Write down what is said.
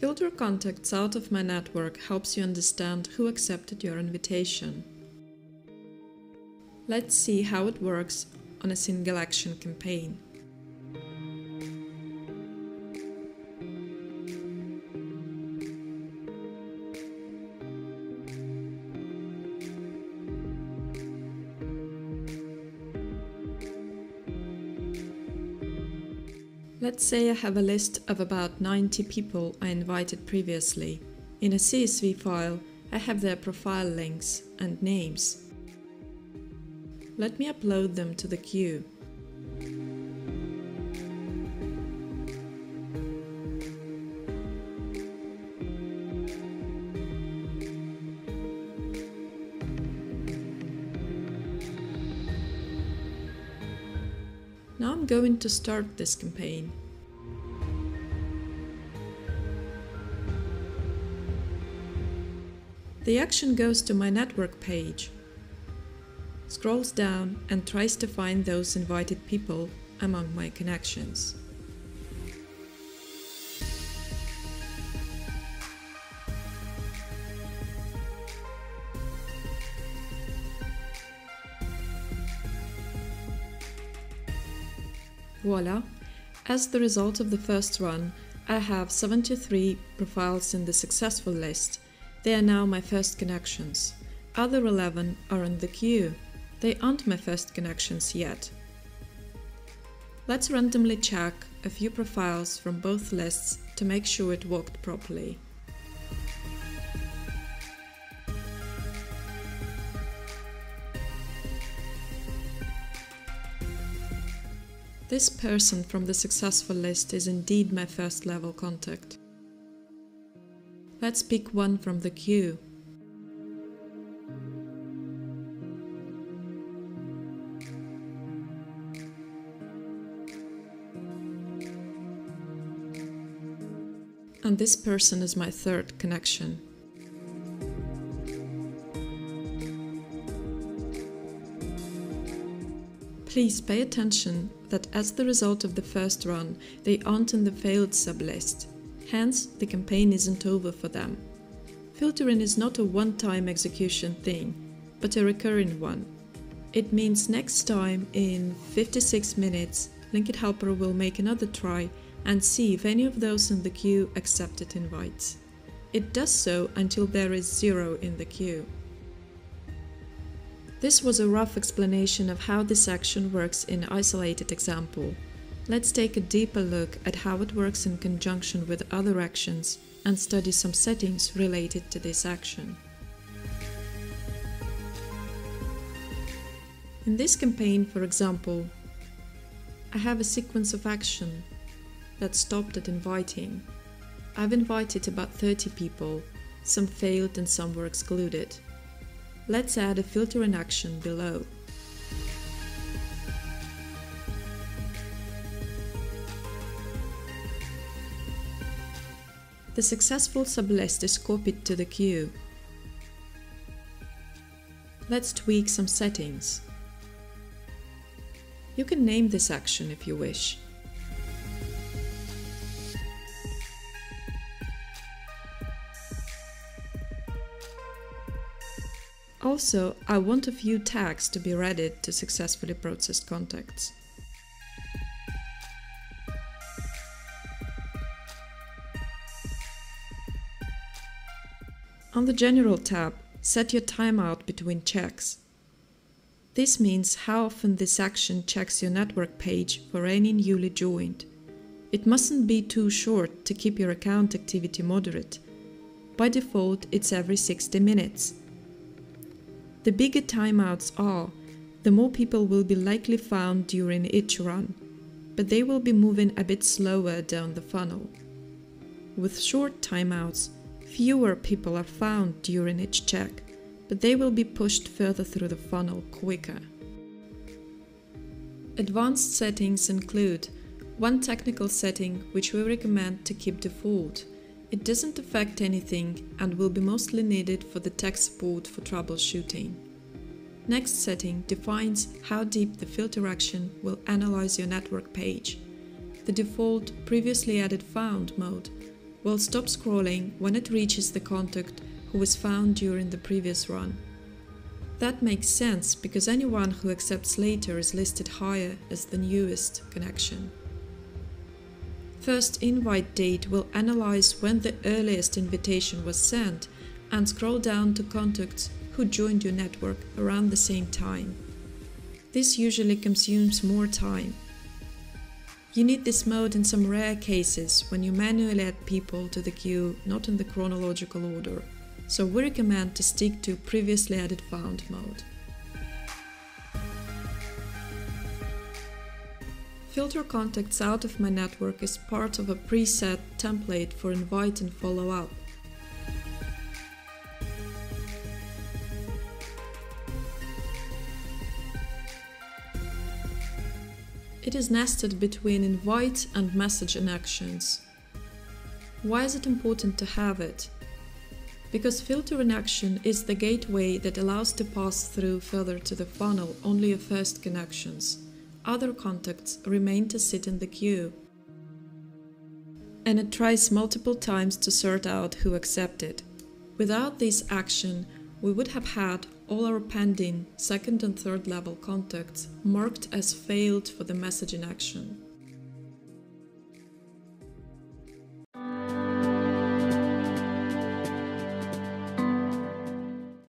Filter contacts out of my network helps you understand who accepted your invitation. Let's see how it works on a single action campaign. Let's say I have a list of about 90 people I invited previously. In a CSV file, I have their profile links and names. Let me upload them to the queue. Now I'm going to start this campaign. The action goes to my network page, scrolls down and tries to find those invited people among my connections. Voila! As the result of the first run, I have 73 profiles in the successful list. They are now my first connections. Other 11 are in the queue. They aren't my first connections yet. Let's randomly check a few profiles from both lists to make sure it worked properly. This person from the successful list is indeed my first level contact. Let's pick one from the queue. And this person is my third connection. Please pay attention that as the result of the first run, they aren't in the failed sublist. Hence, the campaign isn't over for them. Filtering is not a one-time execution thing, but a recurring one. It means next time, in 56 minutes, Linked Helper will make another try and see if any of those in the queue accepted invites. It does so until there is 0 in the queue. This was a rough explanation of how this action works in an isolated example. Let's take a deeper look at how it works in conjunction with other actions and study some settings related to this action. In this campaign, for example, I have a sequence of action that stopped at inviting. I've invited about 30 people, some failed and some were excluded. Let's add a filter in action below. The successful sublist is copied to the queue. Let's tweak some settings. You can name this action if you wish. Also, I want a few tags to be added to successfully processed contacts. On the General tab, set your timeout between checks. This means how often this action checks your network page for any newly joined. It mustn't be too short to keep your account activity moderate. By default, it's every 60 minutes. The bigger timeouts are, the more people will be likely found during each run, but they will be moving a bit slower down the funnel. With short timeouts, fewer people are found during each check, but they will be pushed further through the funnel quicker. Advanced settings include one technical setting which we recommend to keep default. It doesn't affect anything and will be mostly needed for the tech support for troubleshooting. Next setting defines how deep the filter action will analyze your network page. The default previously added found mode will stop scrolling when it reaches the contact who was found during the previous run. That makes sense because anyone who accepts later is listed higher as the newest connection. First invite date will analyze when the earliest invitation was sent and scroll down to contacts who joined your network around the same time. This usually consumes more time. You need this mode in some rare cases when you manually add people to the queue, not in the chronological order. So we recommend to stick to previously added found mode. Filter contacts out of my network is part of a preset template for invite and follow up. It is nested between invite and message inactions. Why is it important to have it? Because filter inaction is the gateway that allows to pass through further to the funnel only your first connections. Other contacts remain to sit in the queue. And it tries multiple times to sort out who accepted. Without this action, we would have had all our pending second and third level contacts marked as failed for the message inaction.